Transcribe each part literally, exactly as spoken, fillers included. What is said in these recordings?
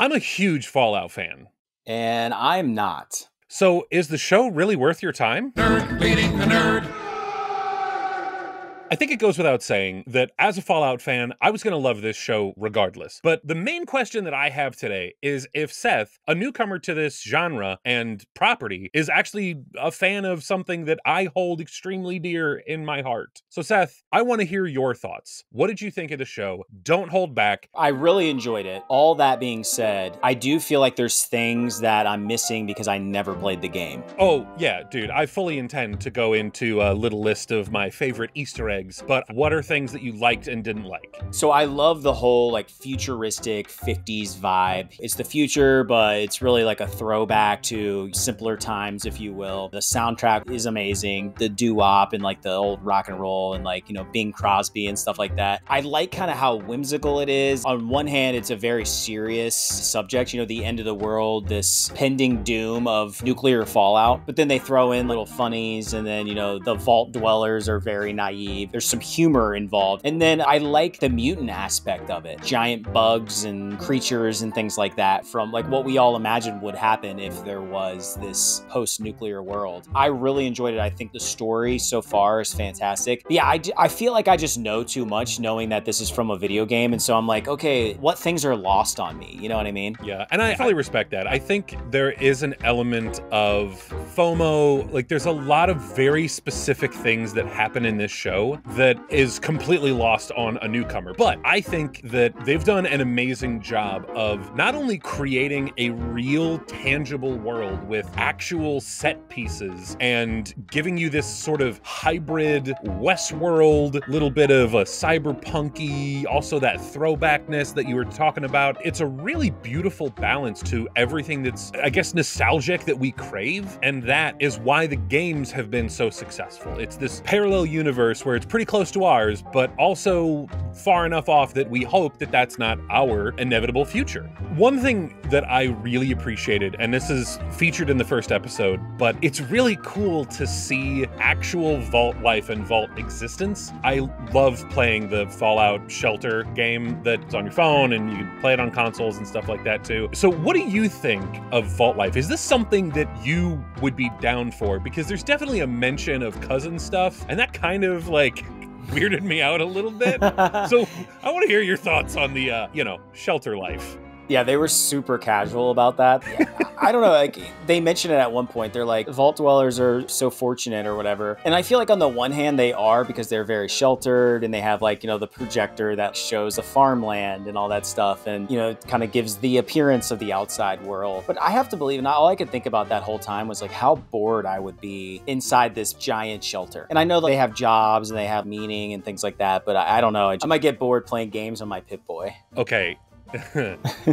I'm a huge Fallout fan. And I'm not. So is the show really worth your time? Nerd Leading the Nerd. I think it goes without saying that as a Fallout fan, I was going to love this show regardless. But the main question that I have today is if Seth, a newcomer to this genre and property, is actually a fan of something that I hold extremely dear in my heart. So Seth, I want to hear your thoughts. What did you think of the show? Don't hold back. I really enjoyed it. All that being said, I do feel like there's things that I'm missing because I never played the game. Oh yeah, dude, I fully intend to go into a little list of my favorite Easter eggs. But what are things that you liked and didn't like? So I love the whole like futuristic fifties vibe. It's the future, but it's really like a throwback to simpler times, if you will. The soundtrack is amazing. The doo-wop and like the old rock and roll and like, you know, Bing Crosby and stuff like that. I like kind of how whimsical it is. On one hand, it's a very serious subject, you know, the end of the world, this pending doom of nuclear fallout. But then they throw in little funnies and then, you know, the vault dwellers are very naive. There's some humor involved. And then I like the mutant aspect of it. Giant bugs and creatures and things like that from like what we all imagined would happen if there was this post-nuclear world. I really enjoyed it. I think the story so far is fantastic. Yeah, I, I feel like I just know too much knowing that this is from a video game. And so I'm like, okay, what things are lost on me? You know what I mean? Yeah, and I fully respect that. I think there is an element of FOMO. Like there's a lot of very specific things that happen in this show that is completely lost on a newcomer. But I think that they've done an amazing job of not only creating a real tangible world with actual set pieces and giving you this sort of hybrid Westworld, little bit of a cyberpunky, also that throwbackness that you were talking about. It's a really beautiful balance to everything that's, I guess, nostalgic that we crave. And that is why the games have been so successful. It's this parallel universe where it's pretty close to ours, but also far enough off that we hope that that's not our inevitable future. One thing that I really appreciated, and this is featured in the first episode, but it's really cool to see actual vault life and vault existence. I love playing the Fallout Shelter game that's on your phone, and you can play it on consoles and stuff like that too. So what do you think of vault life? Is this something that you would be down for? Because there's definitely a mention of cousin stuff, and that kind of like weirded me out a little bit. So I want to hear your thoughts on the, uh, you know, shelter life. Yeah, they were super casual about that. I don't know, like they mentioned it at one point. They're like, vault dwellers are so fortunate or whatever. And I feel like on the one hand they are because they're very sheltered and they have like, you know, the projector that shows the farmland and all that stuff. And, you know, it kind of gives the appearance of the outside world. But I have to believe, and all I could think about that whole time was like how bored I would be inside this giant shelter. And I know that they have jobs and they have meaning and things like that, but I, I don't know. I, I might get bored playing games on my Pip-Boy. Okay.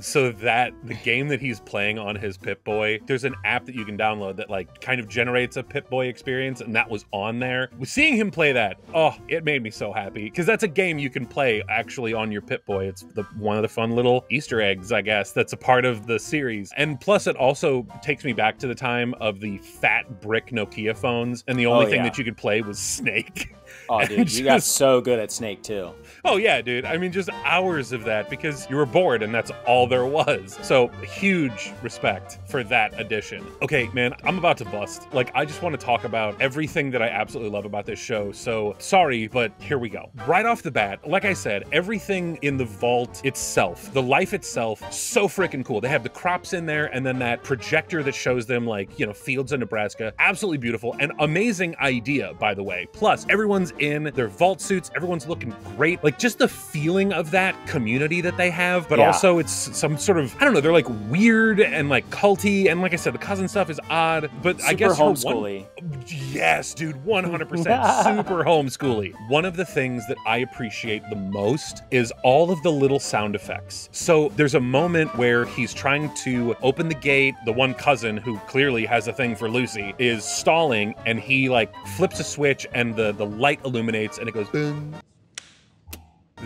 So that the game that he's playing on his Pip-Boy, there's an app that you can download that like kind of generates a Pip-Boy experience, and that was on there. Seeing him play that, oh, it made me so happy, because that's a game you can play actually on your Pip-Boy. It's the one of the fun little Easter eggs, I guess, that's a part of the series. And plus it also takes me back to the time of the fat brick Nokia phones, and the only oh, thing yeah. that you could play was Snake. Oh, dude, you just got so good at Snake too. Oh yeah, dude, I mean just hours of that because you were bored and that's all there was. So huge respect for that addition. Okay, man, I'm about to bust. Like, I just want to talk about everything that I absolutely love about this show. So sorry, but here we go. Right off the bat, like I said, everything in the vault itself, the life itself, so freaking cool. They have the crops in there and then that projector that shows them like, you know, fields in Nebraska. Absolutely beautiful and amazing idea, by the way. Plus, everyone in their vault suits, everyone's looking great. Like just the feeling of that community that they have, but yeah. also it's some sort of, I don't know, they're like weird and like culty. And like I said, the cousin stuff is odd, but super I guess- Super homeschooly. One, yes, dude, one hundred percent, super homeschooly. One of the things that I appreciate the most is all of the little sound effects. So there's a moment where he's trying to open the gate. The one cousin who clearly has a thing for Lucy is stalling and he like flips a switch and the, the light Light illuminates and it goes boom.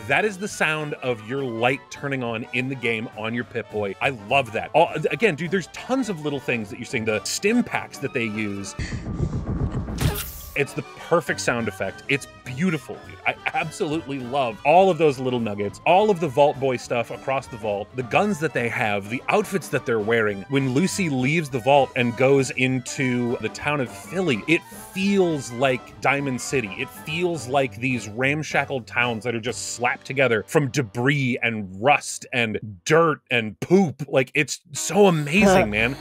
That is the sound of your light turning on in the game on your Pip-Boy. I love that. All, again, dude, there's tons of little things that you're seeing. The stim packs that they use. It's the perfect sound effect. It's beautiful, dude. I absolutely love all of those little nuggets, all of the Vault Boy stuff across the vault, the guns that they have, the outfits that they're wearing. When Lucy leaves the vault and goes into the town of Philly, it feels like Diamond City. It feels like these ramshackled towns that are just slapped together from debris and rust and dirt and poop. Like, it's so amazing, man.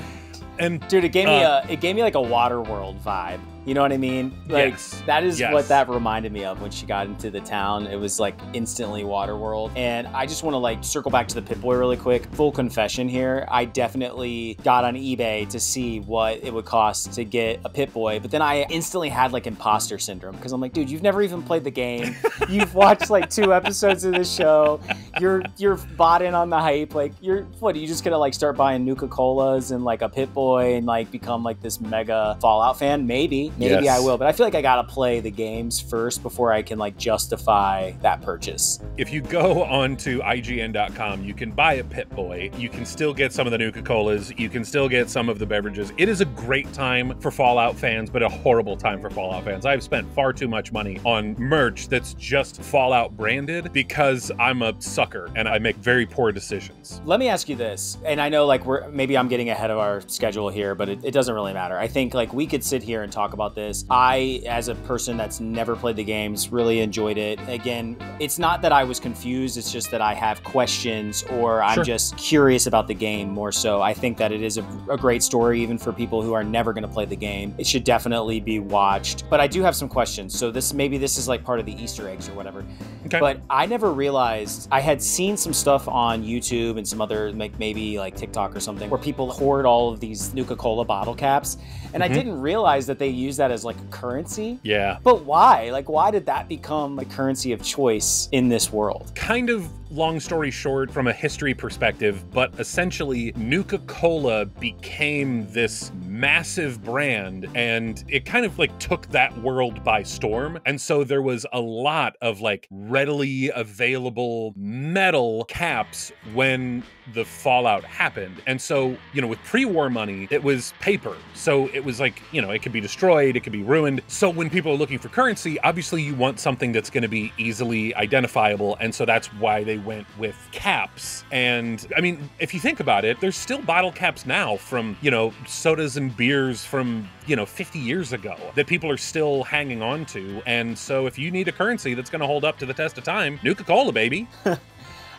And, dude, it gave uh, me a, it gave me like a Waterworld vibe. You know what I mean? Like, yes, that is yes. what that reminded me of when she got into the town. It was like instantly Waterworld. And I just want to like circle back to the Pip-Boy really quick. Full confession here. I definitely got on eBay to see what it would cost to get a Pip-Boy. But then I instantly had like imposter syndrome because I'm like, dude, you've never even played the game. You've watched like two episodes of this show. You're you're bought in on the hype. Like, you're what? Are you just going to like start buying Nuka-Colas and like a Pip-Boy and like become like this mega Fallout fan? Maybe. Maybe yes. I will, but I feel like I gotta play the games first before I can like justify that purchase. If you go on to I G N dot com, you can buy a Pip-Boy. You can still get some of the Nuka-Colas. You can still get some of the beverages. It is a great time for Fallout fans, but a horrible time for Fallout fans. I've spent far too much money on merch that's just Fallout branded because I'm a sucker and I make very poor decisions. Let me ask you this, and I know like we're maybe I'm getting ahead of our schedule here, but it, it doesn't really matter. I think like we could sit here and talk about about this. I, as a person that's never played the games, really enjoyed it. Again, it's not that I was confused, it's just that I have questions or I'm sure. just curious about the game more so. I think that it is a, a great story even for people who are never going to play the game. It should definitely be watched. But I do have some questions. So this maybe this is like part of the Easter eggs or whatever. Okay. But I never realized I had seen some stuff on YouTube and some other like maybe like TikTok or something where people hoard all of these Nuka-Cola bottle caps. And mm-hmm. I didn't realize that they use that as like a currency. Yeah. But why? Like, why did that become a currency of choice in this world? Kind of long story short from a history perspective, but essentially Nuka-Cola became this massive brand and it kind of like took that world by storm. And so there was a lot of like readily available metal caps when the Fallout happened. And so, you know, with pre-war money, it was paper. So it was like, you know, it could be destroyed. It could be ruined. So when people are looking for currency, obviously you want something that's going to be easily identifiable. And so that's why they went with caps. And I mean, if you think about it, there's still bottle caps now from, you know, sodas and beers from, you know, fifty years ago that people are still hanging on to. And so if you need a currency that's going to hold up to the test of time, Nuka-Cola, baby.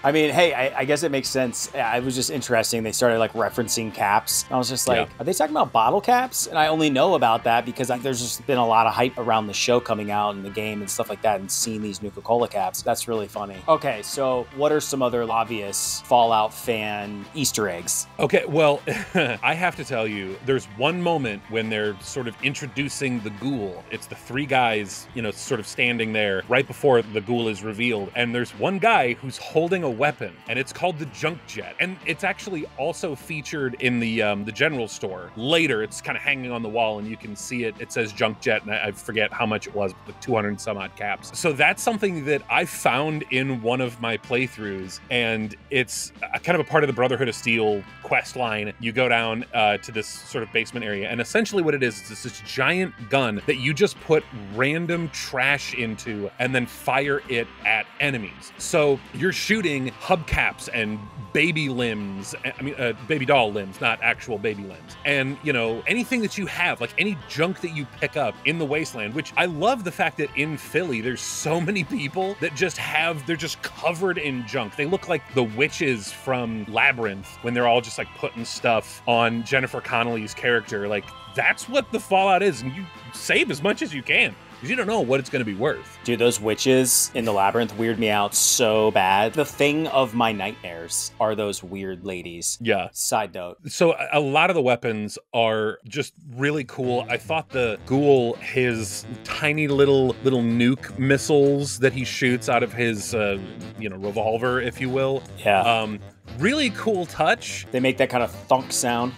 I mean, hey, I, I guess it makes sense. It was just interesting. They started like referencing caps. I was just like, yeah. Are they talking about bottle caps? And I only know about that because I, there's just been a lot of hype around the show coming out and the game and stuff like that and seeing these Nuka-Cola caps. That's really funny. Okay, so what are some other obvious Fallout fan Easter eggs? Okay, well, I have to tell you, there's one moment when they're sort of introducing the ghoul. It's the three guys, you know, sort of standing there right before the ghoul is revealed. And there's one guy who's holding a weapon, and it's called the junk jet, and it's actually also featured in the um the general store later. It's kind of hanging on the wall and you can see it. It says junk jet, and I, I forget how much it was, but like two hundred and some odd caps. So that's something that I found in one of my playthroughs, and it's a, kind of a part of the Brotherhood of Steel quest line. You go down uh to this sort of basement area, and essentially what it is is it's this giant gun that you just put random trash into and then fire it at enemies. So you're shooting hubcaps and baby limbs, I mean, uh, baby doll limbs, not actual baby limbs. And, you know, anything that you have, like any junk that you pick up in the wasteland, which I love the fact that in Philly, there's so many people that just have, they're just covered in junk. They look like the witches from Labyrinth when they're all just like putting stuff on Jennifer Connelly's character. Like, that's what the Fallout is, and you save as much as you can. You don't know what it's going to be worth. Dude, those witches in the Labyrinth weird me out so bad. The thing of my nightmares are those weird ladies. Yeah. Side note. So a lot of the weapons are just really cool. I thought the ghoul, his tiny little little nuke missiles that he shoots out of his, uh, you know, revolver, if you will. Yeah. Um, really cool touch. They make that kind of thunk sound.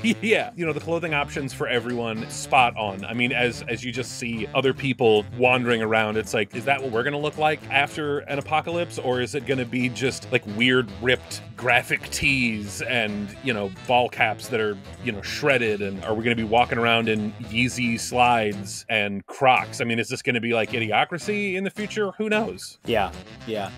Yeah, you know, the clothing options for everyone, spot on. I mean, as as you just see other people wandering around, it's like, is that what we're gonna look like after an apocalypse? Or is it gonna be just like weird ripped graphic tees and, you know, ball caps that are, you know, shredded? And are we gonna be walking around in Yeezy slides and Crocs? I mean, is this gonna be like Idiocracy in the future? Who knows? Yeah, yeah.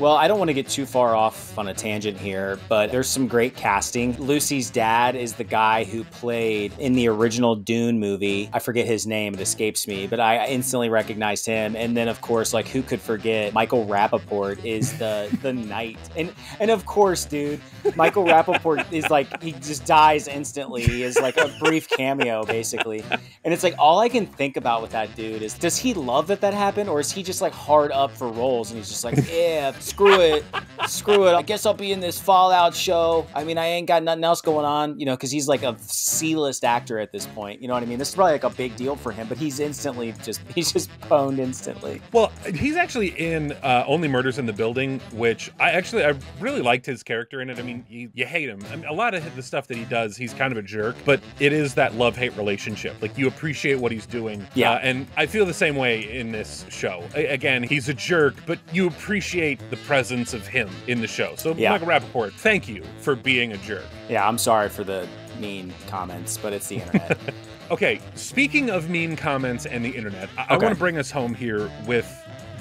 Well, I don't want to get too far off on a tangent here, but there's some great casting. Lucy's dad is the guy who played in the original Dune movie. I forget his name, it escapes me, but I instantly recognized him. And then, of course, like, who could forget Michael Rappaport is the, the knight. And, and of course, dude, Michael Rappaport is like, he just dies instantly. He is like a brief cameo, basically. And it's like, all I can think about with that dude is, does he love that that happened? Or is he just like hard up for roles? And he's just like, yeah, screw it. Screw it. I guess I'll be in this Fallout show. I mean, I ain't got nothing else going on, you know, because he's like a C-list actor at this point. You know what I mean? This is probably like a big deal for him, but he's instantly just, he's just boned instantly. Well, he's actually in uh, Only Murders in the Building, which I actually, I really liked his character in it. I mean, you, you hate him. I mean, a lot of the stuff that he does, he's kind of a jerk, but it is that love-hate relationship. Like, you appreciate what he's doing. Yeah. Uh, and I feel the same way in this show. I, again, he's a jerk, but you appreciate the presence of him in the show. So yeah. Michael Rappaport, thank you for being a jerk. Yeah, I'm sorry for the mean comments, but it's the internet. Okay, speaking of mean comments and the internet, I, okay. I want to bring us home here with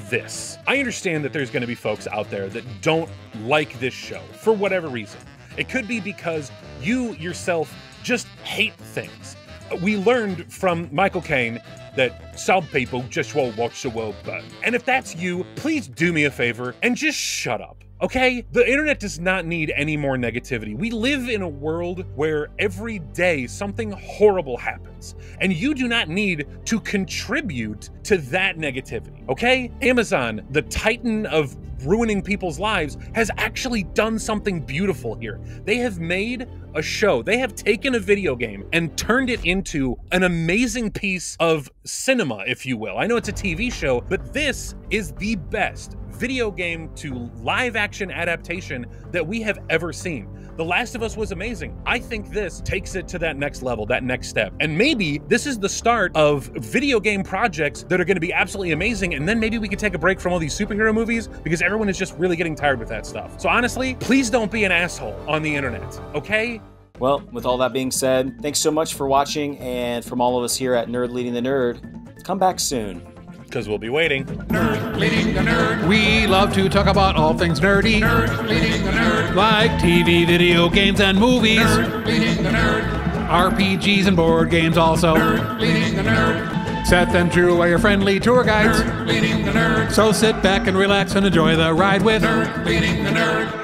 this. I understand that there's going to be folks out there that don't like this show for whatever reason. It could be because you yourself just hate things. We learned from Michael Caine that some people just won't watch the world burn. And if that's you, please do me a favor and just shut up, okay? The internet does not need any more negativity. We live in a world where every day something horrible happens, and you do not need to contribute to that negativity, okay? Amazon, the titan of ruining people's lives, has actually done something beautiful here. They have made a show. They have taken a video game and turned it into an amazing piece of cinema, if you will. I know it's a T V show, but this is the best video game to live action adaptation that we have ever seen. The Last of Us was amazing. I think this takes it to that next level, that next step. And maybe this is the start of video game projects that are going to be absolutely amazing. And then maybe we could take a break from all these superhero movies, because everyone is just really getting tired with that stuff. So honestly, please don't be an asshole on the internet, okay? Well, with all that being said, thanks so much for watching. And from all of us here at Nerd Leading the Nerd, come back soon, because we'll be waiting. Nerd Leading the Nerd. We love to talk about all things nerdy. Nerd Leading the Nerd. Like T V, video games, and movies. Nerd Leading the Nerd. R P Gs and board games also. Nerd Leading the Nerd. Seth and Drew are your friendly tour guides. Nerd Leading the Nerd. So sit back and relax and enjoy the ride with Nerd Leading the Nerd.